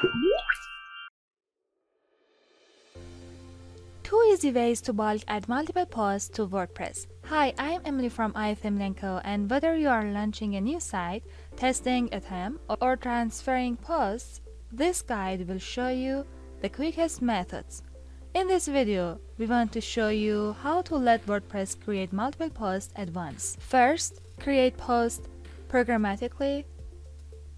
2 easy ways to bulk add multiple posts to WordPress. Hi, I'm Emily from iThemeland, and whether you are launching a new site, testing a theme, or transferring posts, this guide will show you the quickest methods. In this video, we want to show you how to let WordPress create multiple posts at once. First, create posts programmatically.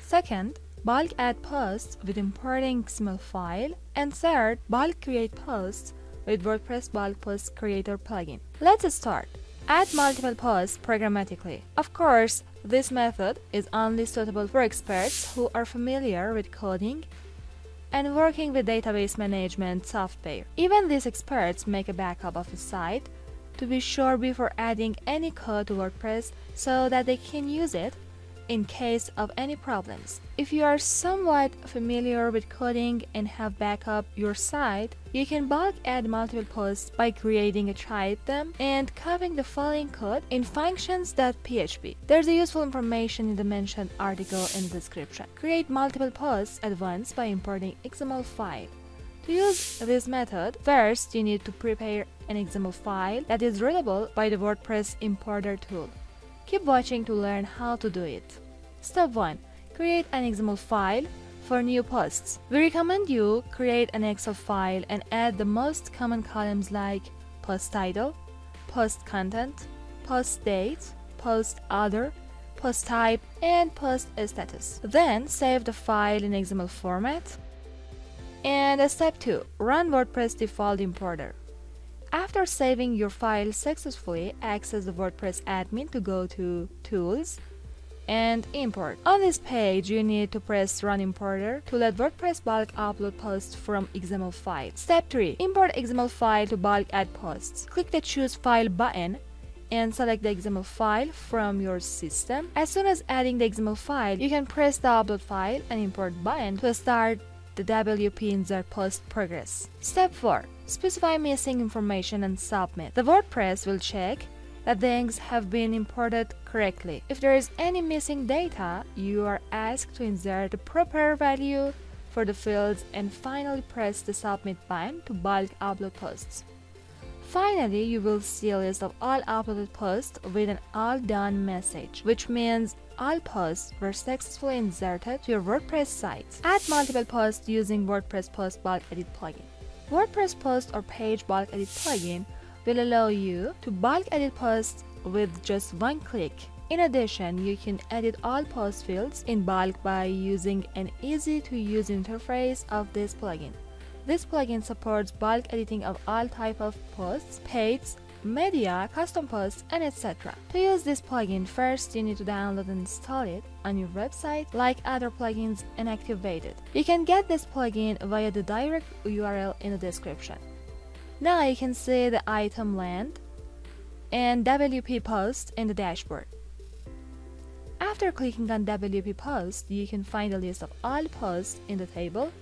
Second, bulk add posts with importing XML file. And third, bulk create posts with WordPress Bulk Post Creator plugin. Let's start. Add multiple posts programmatically. Of course, this method is only suitable for experts who are familiar with coding and working with database management software. Even these experts make a backup of the site to be sure before adding any code to WordPress so that they can use it in case of any problems. If you are somewhat familiar with coding and have backup your site, you can bulk add multiple posts by creating a trithem and copying the following code in functions.php. There's useful information in the mentioned article in the description. Create multiple posts at once by importing XML file. To use this method, first you need to prepare an XML file that is readable by the WordPress importer tool. Keep watching to learn how to do it. Step 1. Create an XML file for new posts. We recommend you create an Excel file and add the most common columns like post title, post content, post date, post other, post type, and post status. Then save the file in XML format. And step 2. Run WordPress default importer. After saving your file successfully, access the WordPress admin to go to Tools and Import. On this page, you need to press Run Importer to let WordPress bulk upload posts from XML file. Step 3. Import XML file to bulk add posts. Click the Choose File button and select the XML file from your system. As soon as adding the XML file, you can press the Upload File and Import button to start the WP Insert Post progress. Step 4. Specify missing information and submit. The WordPress will check that things have been imported correctly. If there is any missing data, you are asked to insert the proper value for the fields and finally press the Submit button to bulk upload posts. Finally, you will see a list of all uploaded posts with an All Done message, which means all posts were successfully inserted to your WordPress site. Add multiple posts using WordPress Post Bulk Edit plugin. WordPress Post or Page Bulk Edit plugin will allow you to bulk edit posts with just one click. In addition, you can edit all post fields in bulk by using an easy-to-use interface of this plugin. This plugin supports bulk editing of all types of posts, pages, media, custom posts, and etc. To use this plugin, first you need to download and install it on your website like other plugins and activate it. You can get this plugin via the direct URL in the description. Now you can see the iThemeland and WP posts in the dashboard. After clicking on WP posts, you can find a list of all posts in the table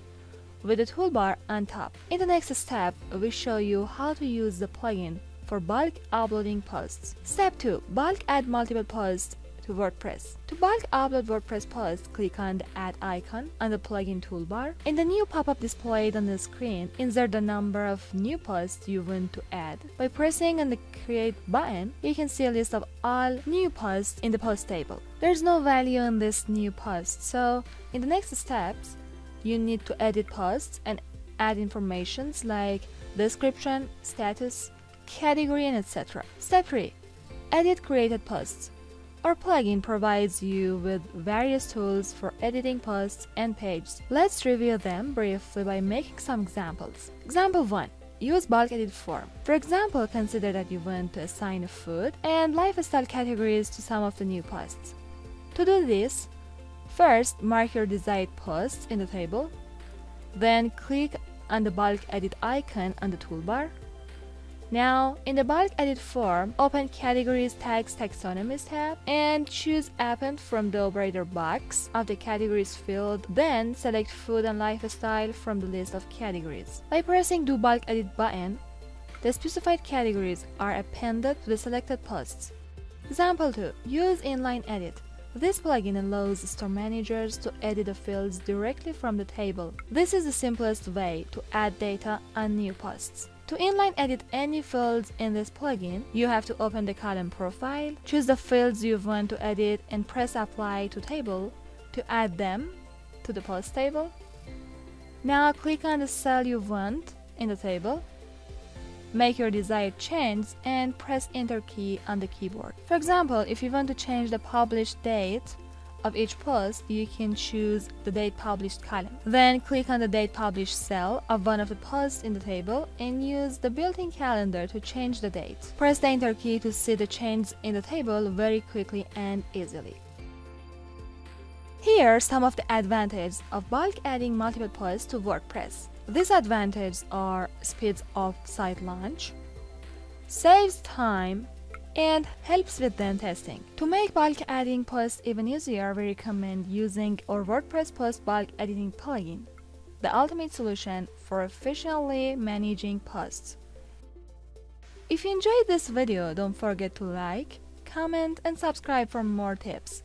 with the toolbar on top. In the next step, we show you how to use the plugin for bulk uploading posts. Step 2. Bulk add multiple posts to WordPress. To bulk upload WordPress posts, click on the Add icon on the plugin toolbar. In the new pop-up displayed on the screen, insert the number of new posts you want to add. By pressing on the Create button, you can see a list of all new posts in the post table. There's no value in this new post, so in the next steps, you need to edit posts and add informations like description, status, category, and etc. Step 3. Edit created posts. Our plugin provides you with various tools for editing posts and pages. Let's review them briefly by making some examples. Example 1. Use bulk edit form. For example, consider that you want to assign a food and lifestyle categories to some of the new posts. To do this, first mark your desired posts in the table, then click on the bulk edit icon on the toolbar. Now, in the bulk edit form, open Categories Tags Taxonomies tab and choose Append from the operator box of the Categories field, then select Food and Lifestyle from the list of categories. By pressing Do Bulk Edit button, the specified categories are appended to the selected posts. Example 2. Use Inline Edit. This plugin allows store managers to edit the fields directly from the table. This is the simplest way to add data on new posts. To inline edit any fields in this plugin, you have to open the column profile, choose the fields you want to edit and press Apply to Table to add them to the post table. Now click on the cell you want in the table, make your desired change and press Enter key on the keyboard. For example, if you want to change the published date of each post, you can choose the Date Published column. Then click on the Date Published cell of one of the posts in the table and use the built-in calendar to change the date. Press the Enter key to see the change in the table very quickly and easily. Here are some of the advantages of bulk adding multiple posts to WordPress. These advantages are speeds of site launch, saves time, and helps with then testing. To make bulk adding posts even easier, we recommend using our WordPress post bulk editing plugin, the ultimate solution for efficiently managing posts. If you enjoyed this video, don't forget to like, comment, and subscribe for more tips.